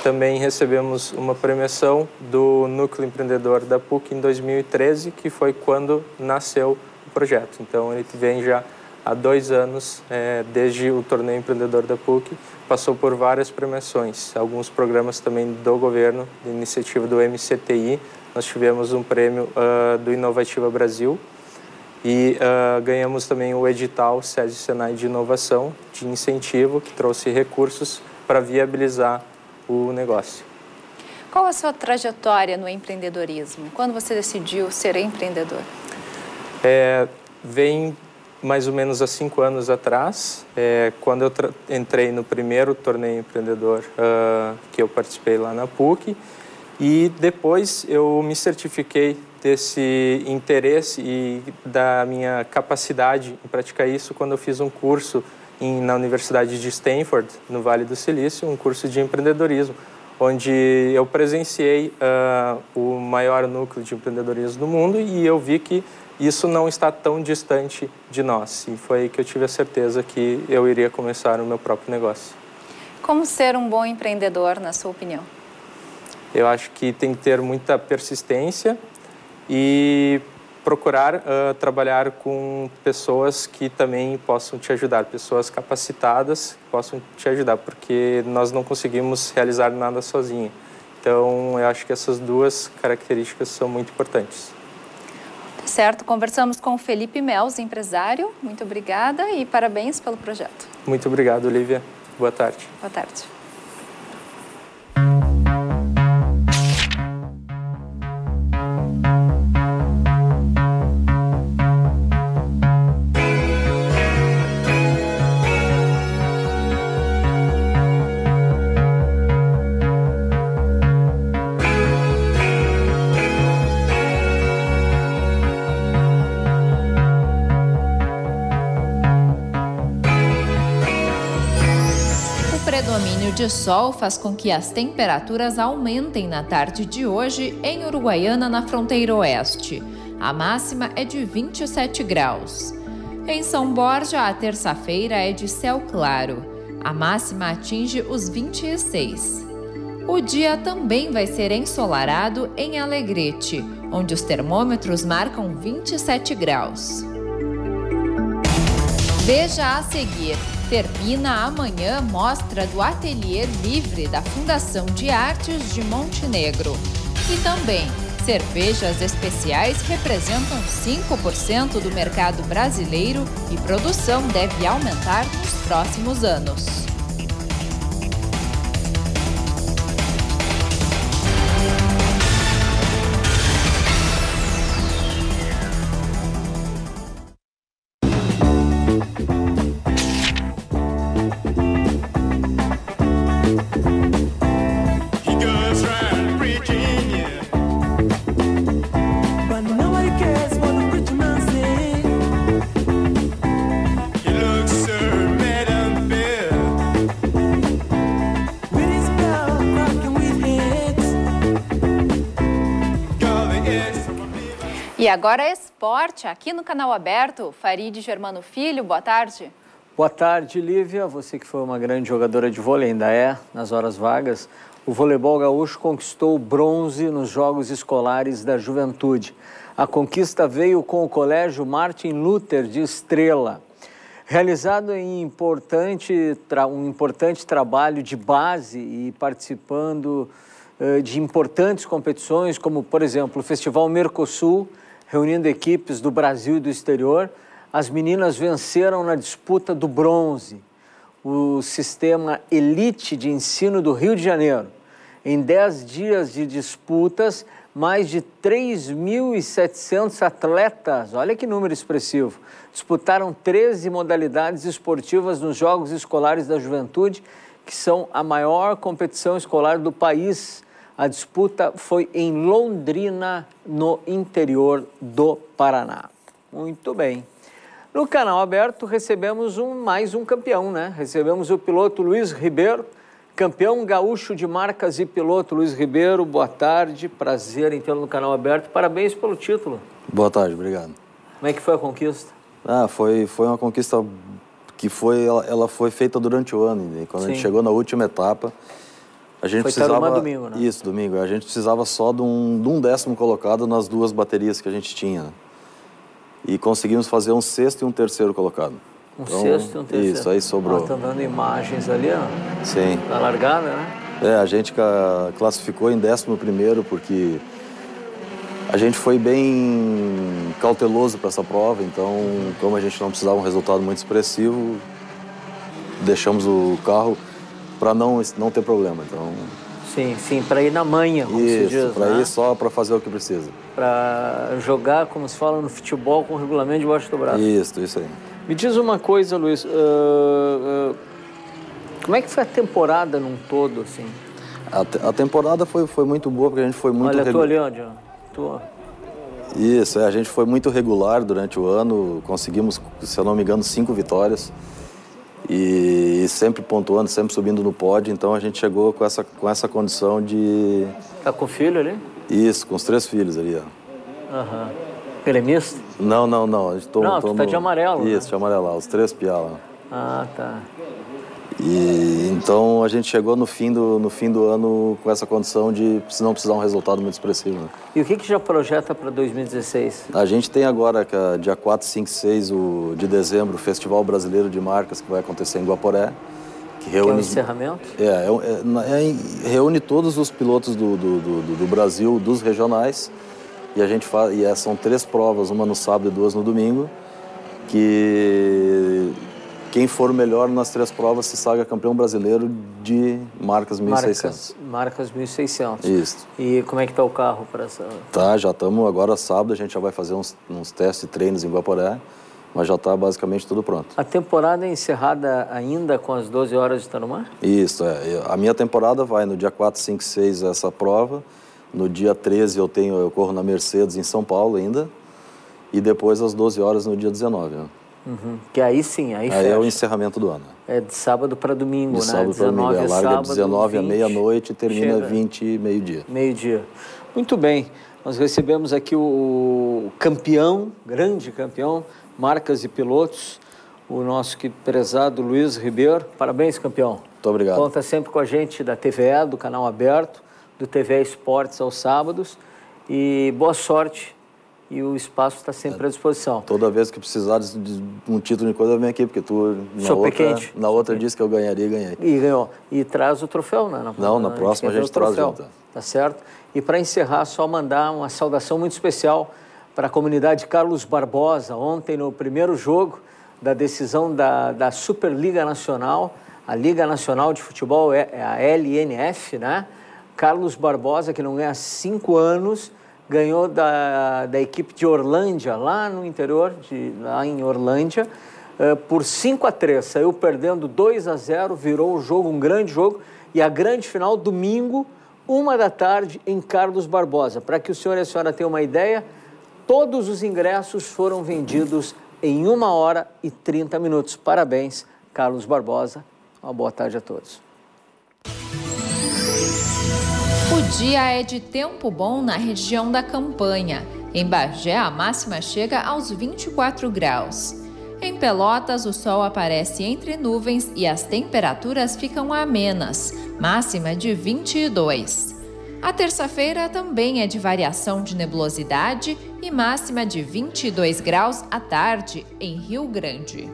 Também recebemos uma premiação do Núcleo Empreendedor da P U C em dois mil e treze, que foi quando nasceu o projeto. Então, ele vem já há dois anos, é, desde o torneio empreendedor da P U C, passou por várias premiações. Alguns programas também do governo, de iniciativa do M C T I. Nós tivemos um prêmio uh, do Inovativa Brasil e uh, ganhamos também o edital SESI Senai de Inovação, de incentivo, que trouxe recursos para viabilizar o negócio. Qual a sua trajetória no empreendedorismo? Quando você decidiu ser empreendedor? É, vem... mais ou menos há cinco anos atrás, é, quando eu entrei no primeiro torneio empreendedor uh, que eu participei lá na P U C, e depois eu me certifiquei desse interesse e da minha capacidade em praticar isso quando eu fiz um curso em, na Universidade de Stanford, no Vale do Silício, um curso de empreendedorismo, onde eu presenciei uh, o maior núcleo de empreendedorismo do mundo e eu vi que isso não está tão distante de nós. E foi aí que eu tive a certeza que eu iria começar o meu próprio negócio. Como ser um bom empreendedor, na sua opinião? Eu acho que tem que ter muita persistência e procurar uh, trabalhar com pessoas que também possam te ajudar, pessoas capacitadas que possam te ajudar, porque nós não conseguimos realizar nada sozinho. Então, eu acho que essas duas características são muito importantes. Certo, conversamos com o Felipe Meltz, empresário. Muito obrigada e parabéns pelo projeto. Muito obrigado, Olivia. Boa tarde. Boa tarde. O sol faz com que as temperaturas aumentem na tarde de hoje em Uruguaiana, na fronteira oeste. A máxima é de vinte e sete graus. Em São Borja, a terça-feira é de céu claro. A máxima atinge os vinte e seis. O dia também vai ser ensolarado em Alegrete, onde os termômetros marcam vinte e sete graus. Veja a seguir. Termina amanhã a mostra do Ateliê Livre da Fundação de Artes de Montenegro. E também, cervejas especiais representam cinco por cento do mercado brasileiro e produção deve aumentar nos próximos anos. Thank you. E agora esporte, aqui no Canal Aberto. Farid Germano Filho, boa tarde. Boa tarde, Lívia. Você que foi uma grande jogadora de vôlei, ainda é, nas horas vagas. O voleibol gaúcho conquistou bronze nos Jogos Escolares da Juventude. A conquista veio com o Colégio Martin Luther de Estrela. Realizado em importante, um importante trabalho de base e participando de importantes competições, como, por exemplo, o Festival Mercosul, reunindo equipes do Brasil e do exterior, as meninas venceram na disputa do bronze, o sistema Elite de Ensino do Rio de Janeiro. Em dez dias de disputas, mais de três mil e setecentos atletas, olha que número expressivo, disputaram treze modalidades esportivas nos Jogos Escolares da Juventude, que são a maior competição escolar do país. A disputa foi em Londrina, no interior do Paraná. Muito bem. No Canal Aberto recebemos um, mais um campeão, né? Recebemos o piloto Luiz Ribeiro, campeão gaúcho de marcas e piloto. Luiz Ribeiro, boa tarde, prazer em tê-lo no Canal Aberto. Parabéns pelo título. Boa tarde, obrigado. Como é que foi a conquista? Ah, foi, foi uma conquista que foi, ela, ela foi feita durante o ano. E quando Sim. a gente chegou na última etapa, a gente foi precisava... Foi domingo, né? Isso, domingo. A gente precisava só de um, de um décimo colocado nas duas baterias que a gente tinha, né? E conseguimos fazer um sexto e um terceiro colocado. Um então, sexto e um terceiro? Isso, aí sobrou. Estão dando imagens ali, ó. Sim. Na largada, né? É, a gente classificou em décimo primeiro porque a gente foi bem cauteloso para essa prova. Então, como a gente não precisava de um resultado muito expressivo, deixamos o carro para não, não ter problema. Então... Sim, sim, para ir na manha, como Isso, se diz. Isso, para né? ir só para fazer o que precisa. Para jogar, como se fala no futebol, com o regulamento debaixo do braço. Isso, isso aí. Me diz uma coisa, Luiz, uh, uh, como é que foi a temporada num todo, assim? A, te a temporada foi, foi muito boa, porque a gente foi muito... Olha, tô ali onde, ó. Tô. Isso, é, a gente foi muito regular durante o ano, conseguimos, se eu não me engano, cinco vitórias. E sempre pontuando, sempre subindo no pódio, então a gente chegou com essa, com essa condição de... Tá com o filho ali? Isso, com os três filhos ali, ó. Aham. Gremista? Não, não, não. A gente tô, não, tô tu no... tá de amarelo. Isso, né? De amarelo lá, os três piá. Ah, tá. E então a gente chegou no fim, do, no fim do ano com essa condição de não precisar de um resultado muito expressivo, né? E o que que já projeta para dois mil e dezesseis? A gente tem agora, dia quatro, cinco, seis o, de dezembro, o Festival Brasileiro de Marcas, que vai acontecer em Guaporé. Que, reúne, que é o encerramento? É, é, é, é, reúne todos os pilotos do, do, do, do Brasil, dos regionais. E a gente faz, e é, são três provas, uma no sábado e duas no domingo, que... Quem for melhor nas três provas se saga campeão brasileiro de marcas mil e seiscentos. Marcas, marcas mil e seiscentos. Isso. E como é que está o carro para essa... Tá, já estamos agora sábado, a gente já vai fazer uns, uns testes e treinos em Guaporé, mas já está basicamente tudo pronto. A temporada é encerrada ainda com as doze horas de Tarumã? Isso, é. A minha temporada vai no dia quatro, cinco, seis essa prova, no dia treze eu, tenho, eu corro na Mercedes em São Paulo ainda, e depois às doze horas no dia dezenove, né? Uhum. Que aí sim, aí, aí fecha. É o encerramento do ano. É de sábado para domingo, de né? Sábado dezenove para domingo. É, larga de dezenove à meia-noite e termina Chega. vinte, meio-dia. Meio-dia. Muito bem. Nós recebemos aqui o campeão, grande campeão, marcas e pilotos, o nosso que prezado Luiz Ribeiro. Parabéns, campeão. Muito obrigado. Conta sempre com a gente da T V E, do Canal Aberto, do T V E Esportes aos sábados. E boa sorte. E o espaço está sempre à disposição. Toda vez que precisar de um título de coisa, eu venho aqui, porque tu, na Sou outra, na outra disse que eu ganharia e ganhei. E ganhou. E traz o troféu, né? Na, Não, na, na próxima a gente, a gente traz junto. Tá certo? E para encerrar, só mandar uma saudação muito especial para a comunidade Carlos Barbosa. Ontem, no primeiro jogo da decisão da, da Superliga Nacional, a Liga Nacional de Futebol, é a L N F, né? Carlos Barbosa, que não ganha há cinco anos... Ganhou da, da equipe de Orlândia, lá no interior, de, lá em Orlândia, eh, por cinco a três. Saiu perdendo dois a zero, virou o jogo, um grande jogo. E a grande final, domingo, uma da tarde, em Carlos Barbosa. Para que o senhor e a senhora tenham uma ideia, todos os ingressos foram vendidos em uma hora e trinta minutos. Parabéns, Carlos Barbosa. Uma boa tarde a todos. O dia é de tempo bom na região da Campanha. Em Bagé, a máxima chega aos vinte e quatro graus. Em Pelotas, o sol aparece entre nuvens e as temperaturas ficam amenas, máxima de vinte e dois. A terça-feira também é de variação de nebulosidade e máxima de vinte e dois graus à tarde em Rio Grande.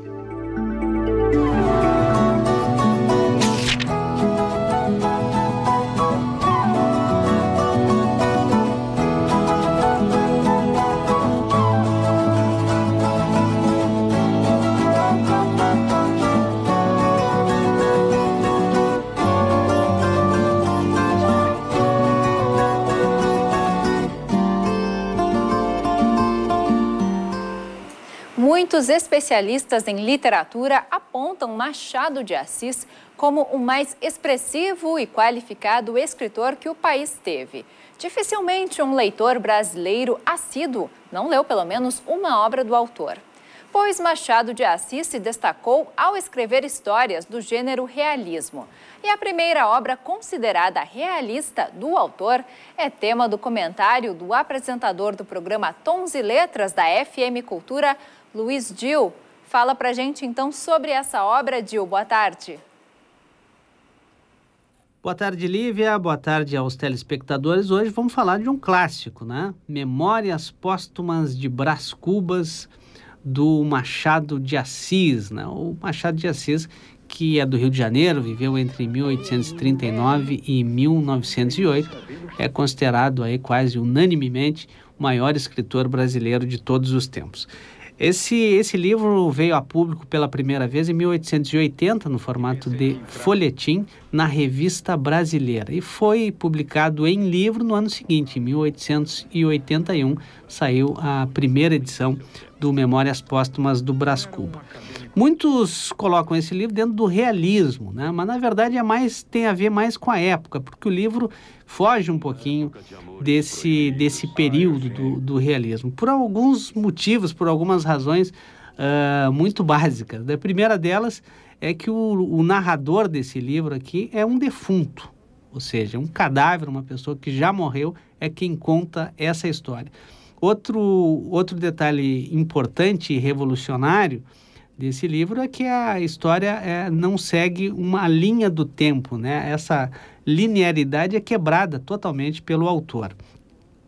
Muitos especialistas em literatura apontam Machado de Assis como o mais expressivo e qualificado escritor que o país teve. Dificilmente um leitor brasileiro assíduo não leu pelo menos uma obra do autor, pois Machado de Assis se destacou ao escrever histórias do gênero realismo. E a primeira obra considerada realista do autor é tema do comentário do apresentador do programa Tons e Letras da F M Cultura, Luiz Dil. Fala pra gente então sobre essa obra, Dil. Boa tarde. Boa tarde, Lívia. Boa tarde aos telespectadores. Hoje vamos falar de um clássico, né? Memórias Póstumas de Brás Cubas, do Machado de Assis, né? O Machado de Assis, que é do Rio de Janeiro, viveu entre mil oitocentos e trinta e nove e mil novecentos e oito, é considerado aí quase unanimemente o maior escritor brasileiro de todos os tempos. Esse, esse livro veio a público pela primeira vez em mil oitocentos e oitenta, no formato de folhetim, na Revista Brasileira. E foi publicado em livro no ano seguinte, em mil oitocentos e oitenta e um, saiu a primeira edição do Memórias Póstumas do Brás Cubas. Muitos colocam esse livro dentro do realismo, né? Mas na verdade é mais, tem a ver mais com a época, porque o livro foge um pouquinho desse, desse período do, do realismo, por alguns motivos, por algumas razões uh, muito básicas. A primeira delas é que o, o narrador desse livro aqui é um defunto, ou seja, um cadáver, uma pessoa que já morreu é quem conta essa história. Outro, outro detalhe importante e revolucionário desse livro é que a história é, não segue uma linha do tempo, né? Essa linearidade é quebrada totalmente pelo autor.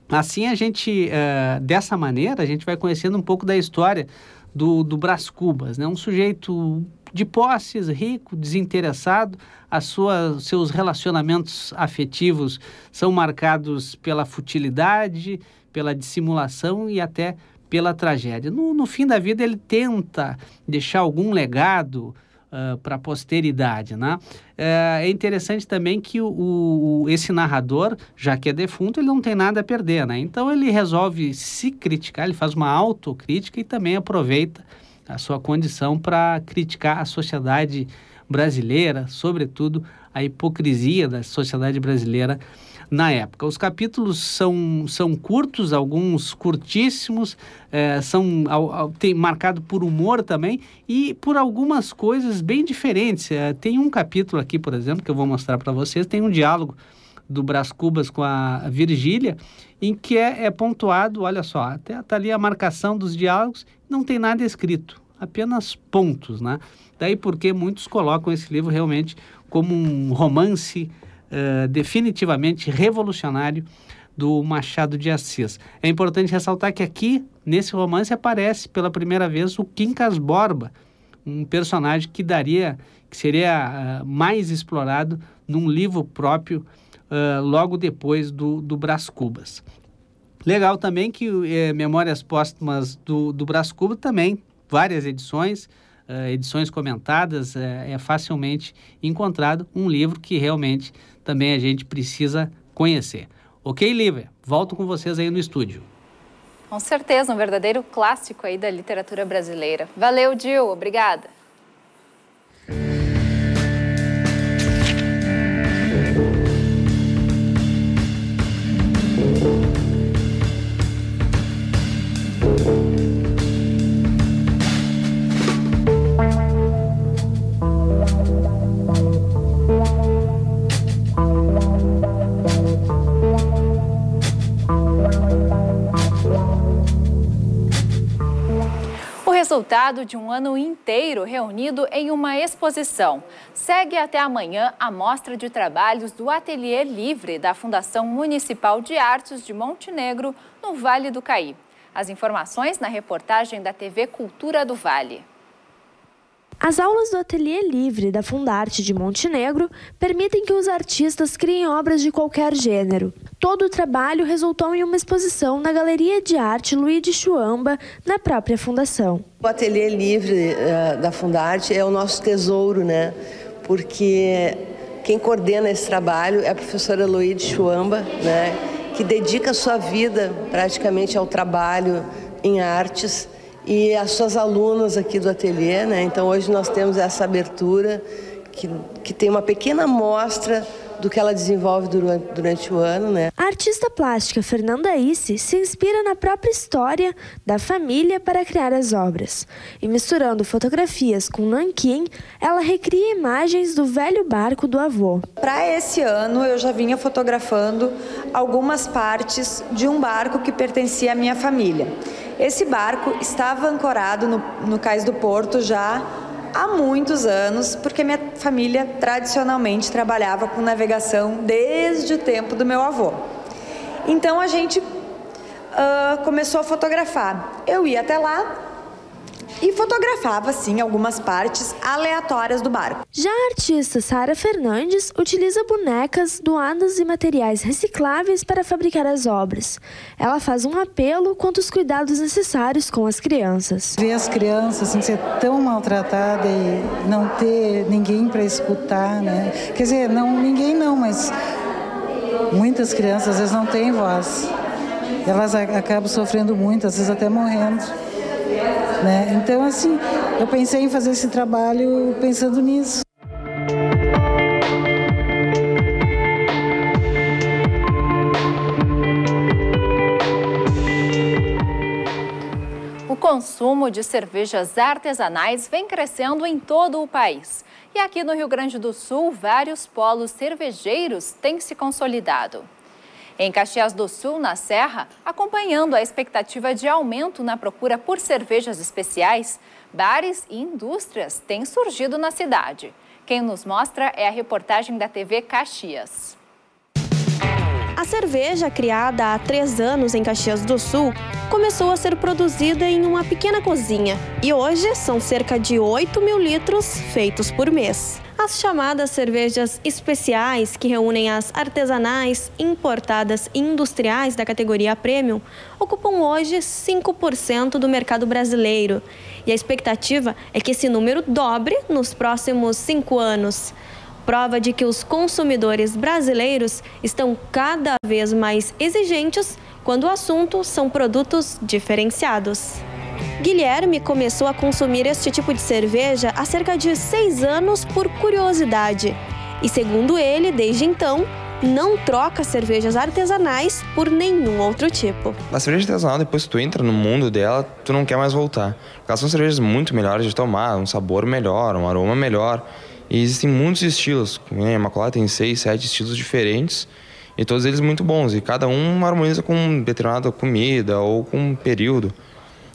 Assim, a gente, uh, dessa maneira, a gente vai conhecendo um pouco da história do, do Brás Cubas, né? Um sujeito de posses, rico, desinteressado, as suas, seus relacionamentos afetivos são marcados pela futilidade, pela dissimulação e até pela tragédia. No, no fim da vida, ele tenta deixar algum legado uh, para a posteridade, né? Uh, é interessante também que o, o, esse narrador, já que é defunto, ele não tem nada a perder, né? Então, ele resolve se criticar, ele faz uma autocrítica e também aproveita a sua condição para criticar a sociedade brasileira, sobretudo a hipocrisia da sociedade brasileira na época. Os capítulos são, são curtos, alguns curtíssimos, é, são ao, ao, tem, marcado por humor também e por algumas coisas bem diferentes. É, tem um capítulo aqui, por exemplo, que eu vou mostrar para vocês, tem um diálogo do Brás Cubas com a Virgília, em que é, é pontuado, olha só, até tá ali a marcação dos diálogos, não tem nada escrito, apenas pontos, né? Daí porque muitos colocam esse livro realmente como um romance Uh, definitivamente revolucionário do Machado de Assis. É importante ressaltar que aqui, nesse romance, aparece pela primeira vez o Quincas Borba, um personagem que daria, que seria uh, mais explorado num livro próprio uh, logo depois do, do Brás Cubas. Legal também que eh, Memórias Póstumas do, do Brás Cubas também, várias edições, Uh, edições comentadas, uh, é facilmente encontrado um livro que realmente também a gente precisa conhecer. Ok, Lívia? Volto com vocês aí no estúdio. Com certeza, um verdadeiro clássico aí da literatura brasileira. Valeu, Dil. Obrigada. Wow. resultado de um ano inteiro reunido em uma exposição. Segue até amanhã a mostra de trabalhos do Ateliê Livre da Fundação Municipal de Artes de Montenegro, no Vale do Caí. As informações na reportagem da T V Cultura do Vale. As aulas do Ateliê Livre da Fundarte de Montenegro permitem que os artistas criem obras de qualquer gênero. Todo o trabalho resultou em uma exposição na Galeria de Arte Luiz de Chuamba, na própria Fundação. O Ateliê Livre uh, da Fundarte é o nosso tesouro, né? Porque quem coordena esse trabalho é a professora Luiz de Chuamba, né? Que dedica sua vida praticamente ao trabalho em artes. E as suas alunas aqui do ateliê, né? Então hoje nós temos essa abertura que, que tem uma pequena amostra do que ela desenvolve durante, durante o ano, né? A artista plástica Fernanda Isse se inspira na própria história da família para criar as obras. E misturando fotografias com nanquim, ela recria imagens do velho barco do avô. Para esse ano, eu já vinha fotografando algumas partes de um barco que pertencia à minha família. Esse barco estava ancorado no, no cais do Porto já há muitos anos, porque minha família tradicionalmente trabalhava com navegação desde o tempo do meu avô. Então a gente uh, começou a fotografar. Eu ia até lá e fotografava, sim, algumas partes aleatórias do barco. Já a artista Sara Fernandes utiliza bonecas doadas e materiais recicláveis para fabricar as obras. Ela faz um apelo quanto aos cuidados necessários com as crianças. Ver as crianças assim, ser tão maltratadas e não ter ninguém para escutar, né? Quer dizer, não, ninguém não, mas muitas crianças às vezes não têm voz. Elas acabam sofrendo muito, às vezes até morrendo. Né? Então, assim, eu pensei em fazer esse trabalho pensando nisso. O consumo de cervejas artesanais vem crescendo em todo o país. E aqui no Rio Grande do Sul, vários polos cervejeiros têm se consolidado. Em Caxias do Sul, na Serra, acompanhando a expectativa de aumento na procura por cervejas especiais, bares e indústrias têm surgido na cidade. Quem nos mostra é a reportagem da T V Caxias. A cerveja, criada há três anos em Caxias do Sul, começou a ser produzida em uma pequena cozinha e hoje são cerca de oito mil litros feitos por mês. As chamadas cervejas especiais, que reúnem as artesanais, importadas e industriais da categoria Premium, ocupam hoje cinco por cento do mercado brasileiro. E a expectativa é que esse número dobre nos próximos cinco anos. Prova de que os consumidores brasileiros estão cada vez mais exigentes quando o assunto são produtos diferenciados. Guilherme começou a consumir este tipo de cerveja há cerca de seis anos por curiosidade. E segundo ele, desde então, não troca cervejas artesanais por nenhum outro tipo. A cerveja artesanal, depois que tu entra no mundo dela, tu não quer mais voltar. Elas são cervejas muito melhores de tomar, um sabor melhor, um aroma melhor. E existem muitos estilos. A Imaculada tem seis, sete estilos diferentes. E todos eles muito bons. E cada um harmoniza com determinada comida ou com um período.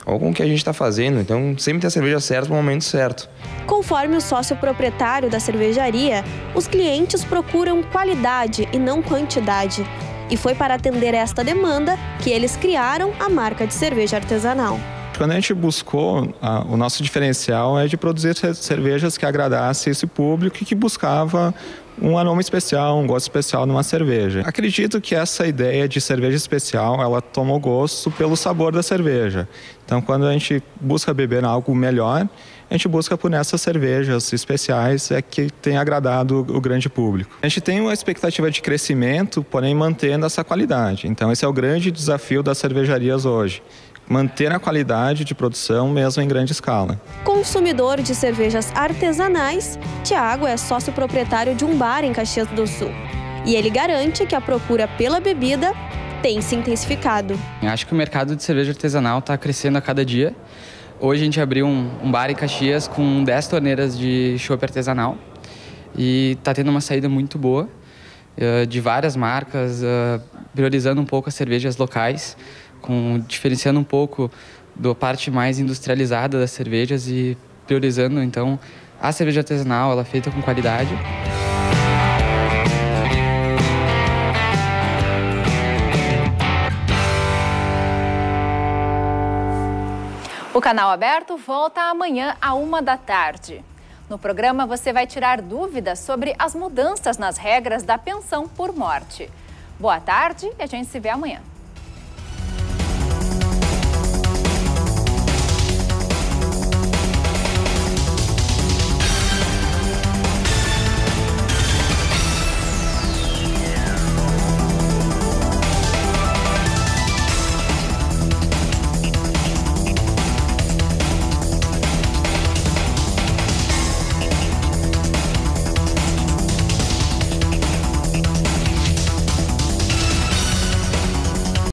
Ou com o que a gente está fazendo, então sempre tem a cerveja certa no momento certo. Conforme o sócio proprietário da cervejaria, os clientes procuram qualidade e não quantidade. E foi para atender esta demanda que eles criaram a marca de cerveja artesanal. Quando a gente buscou, a, o nosso diferencial é de produzir cervejas que agradasse esse público e que buscava um aroma especial, um gosto especial numa cerveja. Acredito que essa ideia de cerveja especial, ela toma o gosto pelo sabor da cerveja. Então, quando a gente busca beber algo melhor, a gente busca por essas cervejas especiais é que tem agradado o grande público. A gente tem uma expectativa de crescimento, porém mantendo essa qualidade. Então, esse é o grande desafio das cervejarias hoje. Manter a qualidade de produção mesmo em grande escala. Consumidor de cervejas artesanais, Tiago é sócio proprietário de um bar em Caxias do Sul. E ele garante que a procura pela bebida tem se intensificado. Eu acho que o mercado de cerveja artesanal está crescendo a cada dia. Hoje a gente abriu um, um bar em Caxias com dez torneiras de chopp artesanal. E está tendo uma saída muito boa uh, de várias marcas, uh, priorizando um pouco as cervejas locais. Com, diferenciando um pouco da parte mais industrializada das cervejas e priorizando, então, a cerveja artesanal, ela é feita com qualidade. O Canal Aberto volta amanhã à uma da tarde. No programa você vai tirar dúvidas sobre as mudanças nas regras da pensão por morte. Boa tarde e a gente se vê amanhã.